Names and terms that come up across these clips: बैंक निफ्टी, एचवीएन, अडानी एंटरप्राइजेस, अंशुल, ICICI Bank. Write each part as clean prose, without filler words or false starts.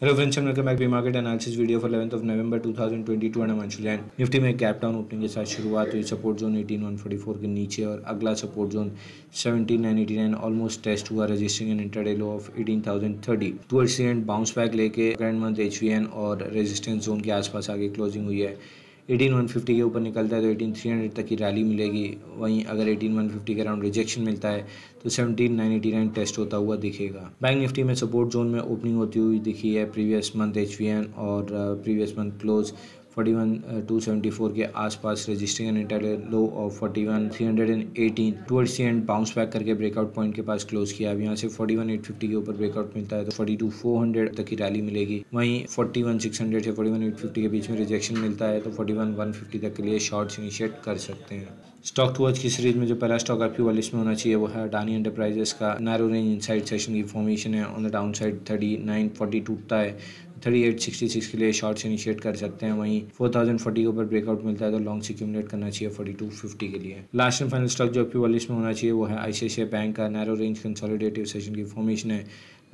Hello friends, welcome back to market analysis video for 11th of November 2022 and monthly end Nifty में gap down opening के साथ शुरुआत हुई। Support zone 18144 के नीचे और अगला सपोर्ट जोन 17989 ऑलमोस्ट टेस्ट हुआ, registering an intraday low of 18030 towards the end bounce back लेके करंट मंथ एचवीएन और रेजिस्टेंस जोन के आसपास आगे क्लोजिंग हुई है। 18150 के ऊपर निकलता है तो 18300 तक की रैली मिलेगी, वहीं अगर 18150 के अराउंड रिजेक्शन मिलता है तो 17989 टेस्ट होता हुआ दिखेगा। बैंक निफ्टी में सपोर्ट जोन में ओपनिंग होती हुई दिखी है। प्रीवियस मंथ एचवीएन और प्रीवियस मंथ क्लोज 41274 के आसपास, registering an intraday low of 41318 towards the end bounce back करके ब्रेकआउट पॉइंट के पास क्लोज किया। अब यहाँ से 41850 के ऊपर ब्रेकआउट मिलता है तो 42400 तक की रैली मिलेगी, वहीं 41600 से 41850 के बीच में रिजेक्शन मिलता है तो 41150 तक के लिए शॉर्ट्स इनिशिएट कर सकते हैं। स्टॉक टू वॉच की सीरीज में जो पहला स्टॉक आपकी वाली में होना चाहिए वो है अडानी एंटरप्राइजेस का। नैरो रेंज इनसाइड सेशन की फॉर्मेशन है, ऑन द डाउन साइड 3940 टूटता है 3866 के लिए शॉर्ट्स इनिशिएट कर सकते हैं, वहीं 4040 के ऊपर ब्रेकआउट मिलता है तो लॉन्ग से एक्यूमुलेट करना चाहिए 4250 के लिए। लास्ट एंड फाइनल स्टॉक जो आपकी वॉलिश में होना चाहिए वो है आईसीआईसीआई बैंक का। नैरो रेंज कंसोलिडेटिव सेशन की फॉर्मेशन है,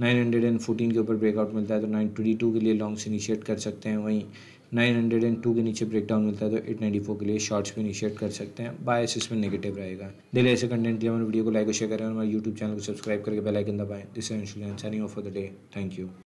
914 के ऊपर ब्रेकआउट मिलता है तो 922 के लिए लॉन्ग से इनिशिएट कर सकते हैं, वहीं 902 के नीचे ब्रेकडाउन मिलता है तो 894 के लिए शॉर्ट्स भी इनिशिएट कर सकते हैं। बायस इसमें नेगेटिव रहेगा। डेली ऐसे कंटेंट के लिए हमारे वीडियो को लाइक और शेयर करें और हमारे यूट्यूब चैनल को सब्सक्राइब करके बेल आइकन दबाएं। This is अंशुल and signing off for the day. Thank you.